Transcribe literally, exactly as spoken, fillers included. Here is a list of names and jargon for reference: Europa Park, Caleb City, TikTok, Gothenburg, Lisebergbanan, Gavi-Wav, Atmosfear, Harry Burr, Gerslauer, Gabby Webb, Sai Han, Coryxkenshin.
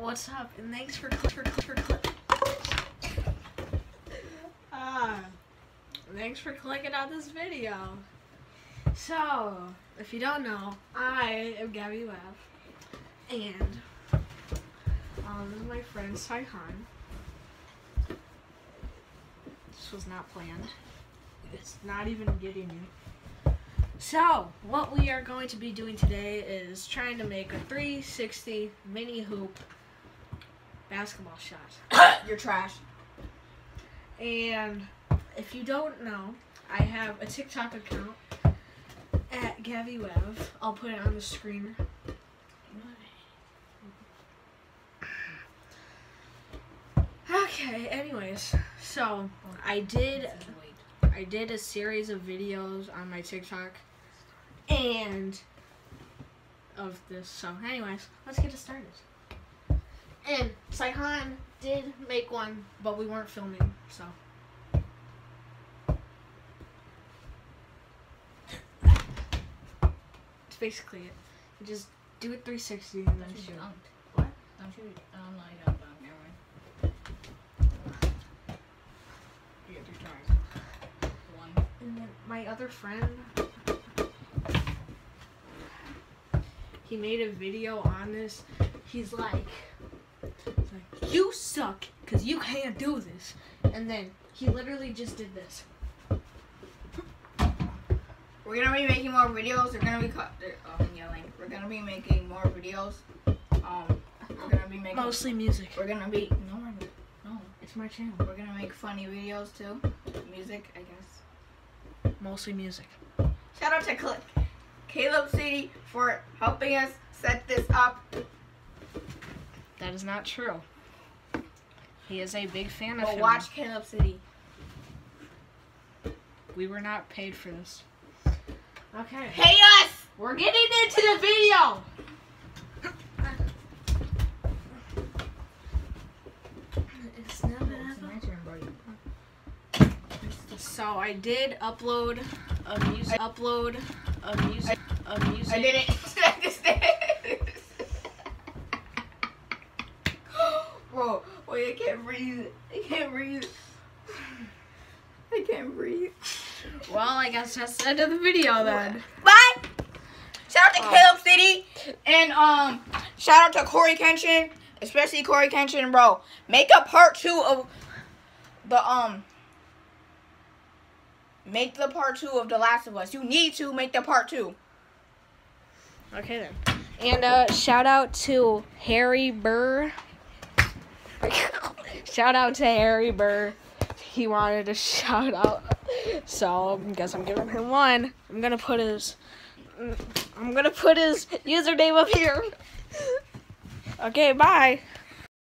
What's up? And thanks for cl for cl uh, thanks for clicking on this video. So, if you don't know, I am Gabby Webb, and um, this is my friend Sai Han. This was not planned. It's not even getting you. So, what we are going to be doing today is trying to make a three sixty mini hoop basketball shot. You're trash. And if you don't know, I have a TikTok account at Gavi-Wav. I'll put it on the screen. Okay. Anyways, so I did I did a series of videos on my TikTok and of this. So, anyways, let's get it started. And Sai Han did make one, but we weren't filming, so. It's basically it. You just do it three sixty and then shoot. Dunked. What? Don't you? Um, no, you don't dunk. Never mind. You get three tries. One. And then my other friend, he made a video on this. He's like, you suck because you can't do this. And then he literally just did this. We're going to be making more videos. They're going to be cut. Um, yelling. We're going to be making more videos. Um, we're going to be making. Mostly music. We're going to be. No, we're not. No. It's my channel. We're going to make funny videos too. Music, I guess. Mostly music. Shout out to Caleb City for helping us set this up. That is not true. He is a big fan of him. Well, watch Caleb City. We were not paid for this. Okay. Pay us! We're getting into the video! It's not my turn, bro. So I did upload a music. Upload a music. A music. I did it. I just did it. Bro, wait, I can't breathe. I can't breathe. I can't breathe. Well, I guess that's the end of the video then. Bye! Shout out to oh. Caleb City, and um, shout out to Coryxkenshin, especially Coryxkenshin, bro. Make a part two of the, um, make the part two of The Last of Us. You need to make the part two. Okay then. And uh, shout out to Harry Burr. Shout out to Harry Burr. He wanted a shout out, so I guess I'm giving him one. I'm gonna put his, I'm gonna put his username up here. Okay, bye.